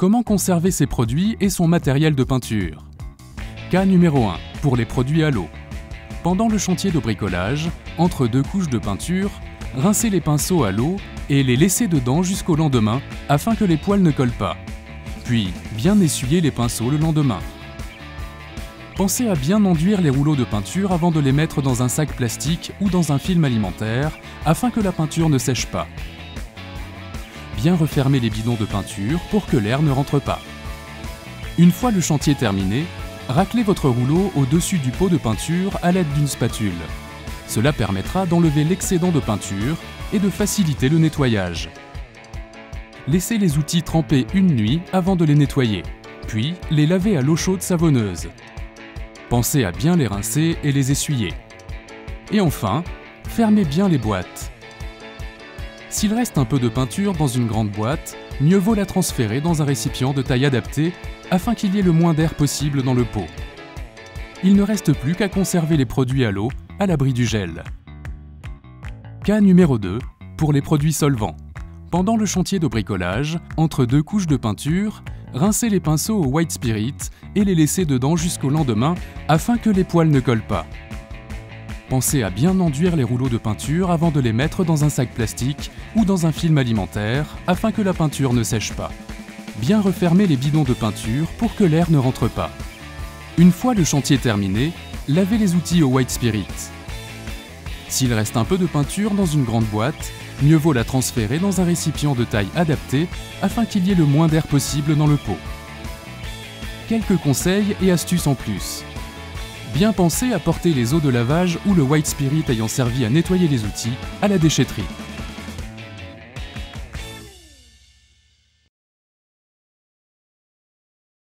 Comment conserver ses produits et son matériel de peinture? Cas numéro 1, pour les produits à l'eau. Pendant le chantier de bricolage, entre deux couches de peinture, rincez les pinceaux à l'eau et les laissez dedans jusqu'au lendemain afin que les poils ne collent pas. Puis, bien essuyez les pinceaux le lendemain. Pensez à bien enduire les rouleaux de peinture avant de les mettre dans un sac plastique ou dans un film alimentaire afin que la peinture ne sèche pas. Bien refermer les bidons de peinture pour que l'air ne rentre pas. Une fois le chantier terminé, raclez votre rouleau au-dessus du pot de peinture à l'aide d'une spatule. Cela permettra d'enlever l'excédent de peinture et de faciliter le nettoyage. Laissez les outils tremper une nuit avant de les nettoyer, puis les laver à l'eau chaude savonneuse. Pensez à bien les rincer et les essuyer. Et enfin, fermez bien les boîtes. S'il reste un peu de peinture dans une grande boîte, mieux vaut la transférer dans un récipient de taille adaptée afin qu'il y ait le moins d'air possible dans le pot. Il ne reste plus qu'à conserver les produits à l'eau à l'abri du gel. Cas numéro 2, pour les produits solvants. Pendant le chantier de bricolage, entre deux couches de peinture, rincez les pinceaux au White Spirit et les laissez dedans jusqu'au lendemain afin que les poils ne collent pas. Pensez à bien enduire les rouleaux de peinture avant de les mettre dans un sac plastique ou dans un film alimentaire afin que la peinture ne sèche pas. Bien refermer les bidons de peinture pour que l'air ne rentre pas. Une fois le chantier terminé, lavez les outils au White Spirit. S'il reste un peu de peinture dans une grande boîte, mieux vaut la transférer dans un récipient de taille adaptée afin qu'il y ait le moins d'air possible dans le pot. Quelques conseils et astuces en plus. Bien penser à porter les eaux de lavage ou le White Spirit ayant servi à nettoyer les outils à la déchetterie.